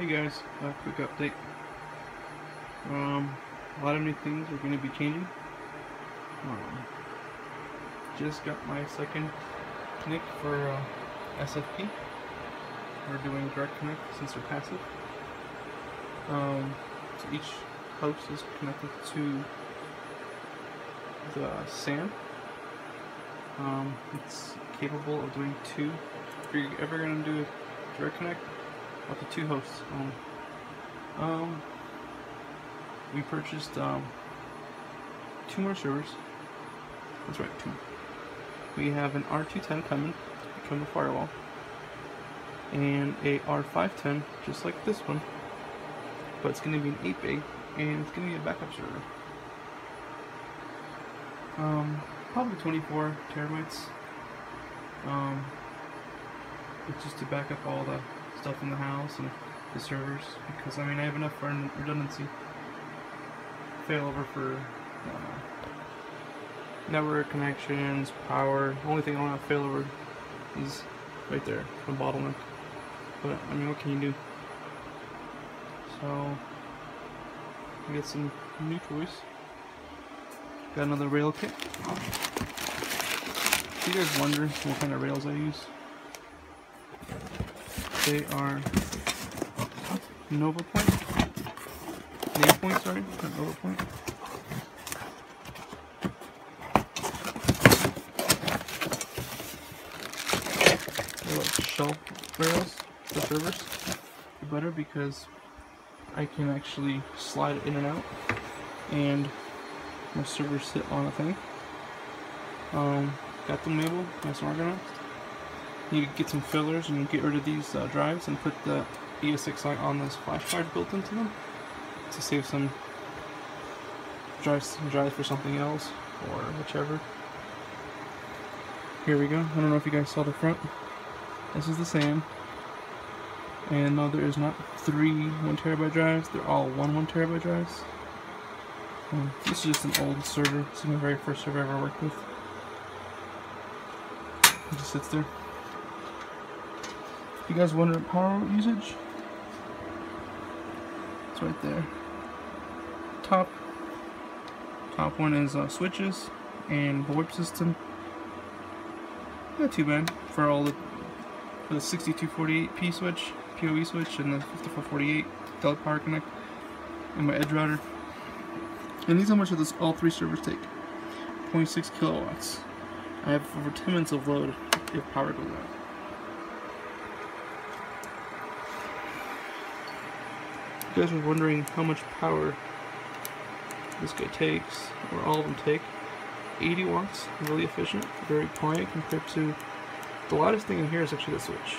Hey guys, a quick update. A lot of new things we're going to be changing. Just got my second NIC for SFP. We're doing direct connect since they're passive. So each host is connected to the SAN. It's capable of doing two. If you're ever going to do a direct connect, up to two hosts. We purchased two more servers. That's right, two. We have an R210 coming, become a firewall, and a R510, just like this one, but it's going to be an 8-bay, and it's going to be a backup server. Probably 24 terabytes. It's just to back up all the stuff in the house and the servers, because I mean I have enough for redundancy failover for network connections, power. The only thing I don't have failover is right there, the bottleneck. But I mean, what can you do? So we got some new toys. Got another rail kit. If you guys wonder what kind of rails I use, they are Nova Point, they're like shell rails for servers. They're better because I can actually slide it in and out and my servers sit on a thing. Got them labeled, nice and organized. You get some fillers and get rid of these drives and put the ESXi on this flash card built into them to save some drives for something else or whichever. Here we go. I don't know if you guys saw the front. This is the same. And no, there is not three 1TB drives. They're all 1 1TB drives. This is just an old server. This is my very first server I ever worked with. It just sits there. If you guys wonder power usage, it's right there. Top one is switches and VoIP system. Not too bad for all for the 6248P switch, POE switch, and the 5448 Dell Power Connect, and my edge router. And these are how much of this all three servers take. 0.6 kilowatts. I have over 10 minutes of load if power goes out. You guys were wondering how much power this guy takes, or all of them take. 80 watts, really efficient, very quiet compared to the loudest thing in here is actually the switch.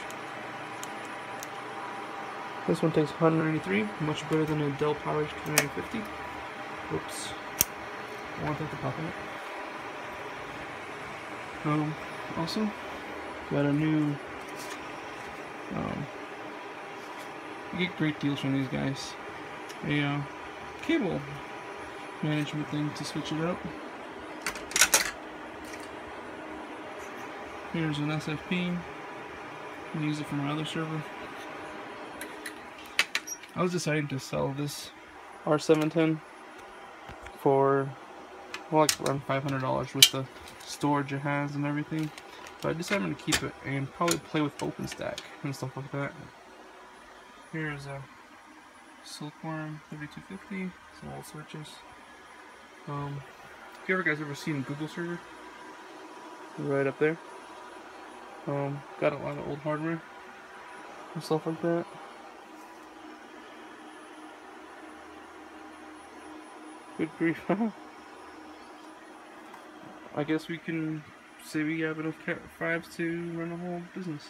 This one takes 193, much better than a Dell PowerEdge 2950. Oops, I want that to pop in it. Also, got a new. You get great deals from these guys. A cable management thing to switch it up. Here's an SFP. I'm gonna use it for my other server. I was deciding to sell this R710 for like around $500 with the storage it has and everything. But I decided I'm gonna keep it and probably play with OpenStack and stuff like that. Here's a Silkworm 3250, some old switches. If you guys ever seen a Google server, right up there. Got a lot of old hardware and stuff like that. Good grief. I guess we can say we have enough Cat 5s to run a whole business.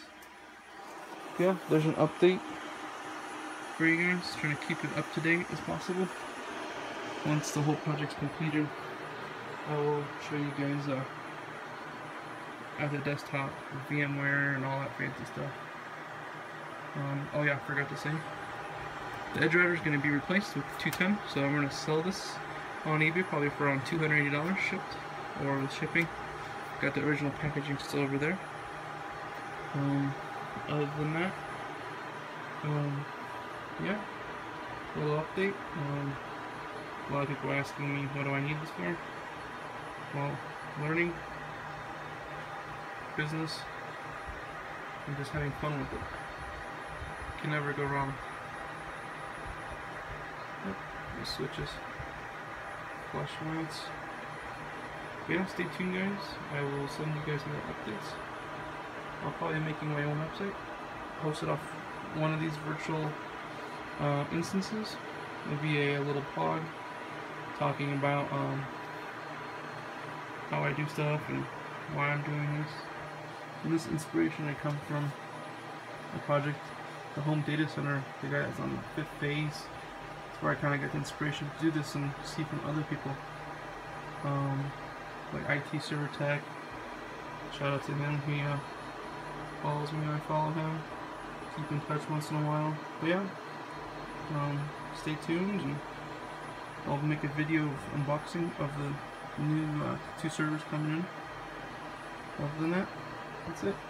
Yeah, there's an update for you guys, trying to keep it up to date as possible. Once the whole project's completed, I will show you guys at the desktop, VMware, and all that fancy stuff. Oh yeah, I forgot to say, the edge router is going to be replaced with 210, so I'm going to sell this on eBay probably for around $280 shipped or with shipping. Got the original packaging still over there. Other than that, yeah, little update. A lot of people asking me, what do I need this for? Well, learning, business, and just having fun with it. Can never go wrong. Yep, the switches, flash lights. Yeah, stay tuned guys, I will send you guys more updates. I'll probably be making my own website, post it off one of these virtual instances. It'll be a little blog talking about how I do stuff and why I'm doing this. And this inspiration I come from a project, the home data center, the guy that's on the 5th phase. That's where I kind of got the inspiration to do this and see from other people. Like IT Server Tech, shout out to him, he follows me, I follow him, keep in touch once in a while. But yeah, stay tuned, and I'll make a video of unboxing of the new 2 servers coming in. Other than that, that's it.